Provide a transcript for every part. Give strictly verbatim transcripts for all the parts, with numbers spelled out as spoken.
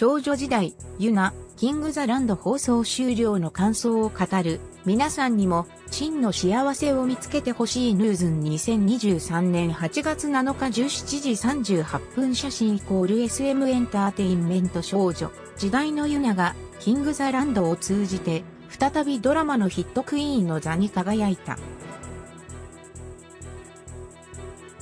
少女時代、ユナ、キングザランド放送終了の感想を語る。皆さんにも、真の幸せを見つけてほしいヌーズンにせんにじゅうさんねんはちがつなのかじゅうしちじさんじゅうはっぷん写真イコール エスエム エンターテインメント少女。時代のユナが、キングザランドを通じて、再びドラマのヒットクイーンの座に輝いた。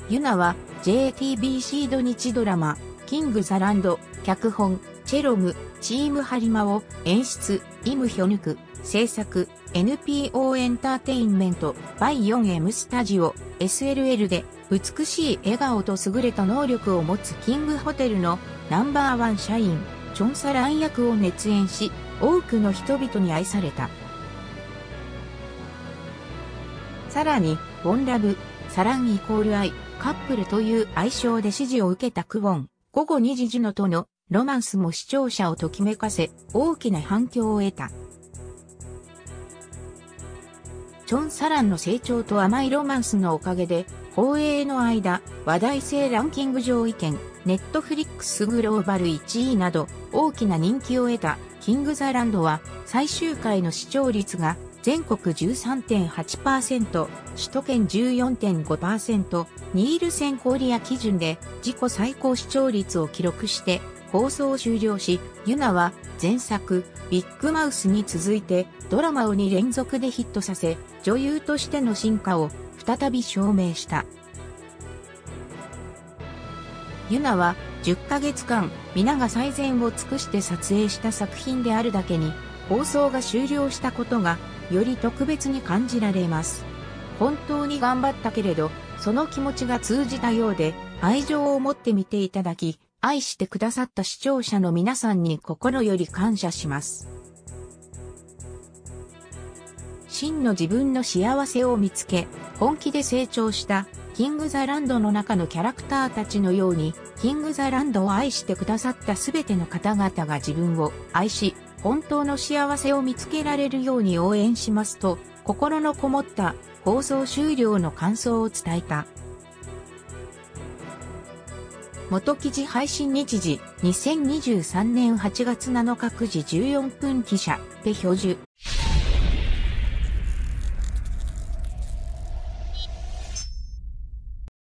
ユナは、ジェイティービーシー 土日ドラマ、キングザランド、脚本、チェロム、チームハリマを演出、イムヒョヌク、制作、エヌピーオー エンターテインメント、バイフォーエム スタジオ、エスエルエル で、美しい笑顔と優れた能力を持つキングホテルのナンバーワン社員、チョンサラン役を熱演し、多くの人々に愛された。さらに、ウォンラブ、サランイコール愛、カップルという愛称で支持を受けたクウォン、午後にじジュノとのロマンスも視聴者をときめかせ、大きな反響を得た。チョン・サランの成長と甘いロマンスのおかげで、放映の間、話題性ランキング上位圏、ネットフリックスグローバルいちいなど、大きな人気を得た、キング・ザ・ランドは、最終回の視聴率が、全国 じゅうさんてんはちパーセント、首都圏 じゅうよんてんごパーセント、ニールセンコリア基準で自己最高視聴率を記録して放送を終了し、ユナは前作ビッグマウスに続いてドラマをに連続でヒットさせ、女優としての進化を再び証明した。ユナはじゅっかげつかん皆が最善を尽くして撮影した作品であるだけに、放送が終了したことがより特別に感じられます。本当に頑張ったけれど、その気持ちが通じたようで、愛情を持って見ていただき、愛してくださった視聴者の皆さんに心より感謝します。真の自分の幸せを見つけ、本気で成長した、キング・ザ・ランドの中のキャラクターたちのように、キング・ザ・ランドを愛してくださったすべての方々が自分を愛し、本当の幸せを見つけられるように応援しますと、心のこもった放送終了の感想を伝えた。元記事配信日時、にせんにじゅうさんねんはちがつなのかくじじゅうよんぷん記者、ペ・ヒョジュ、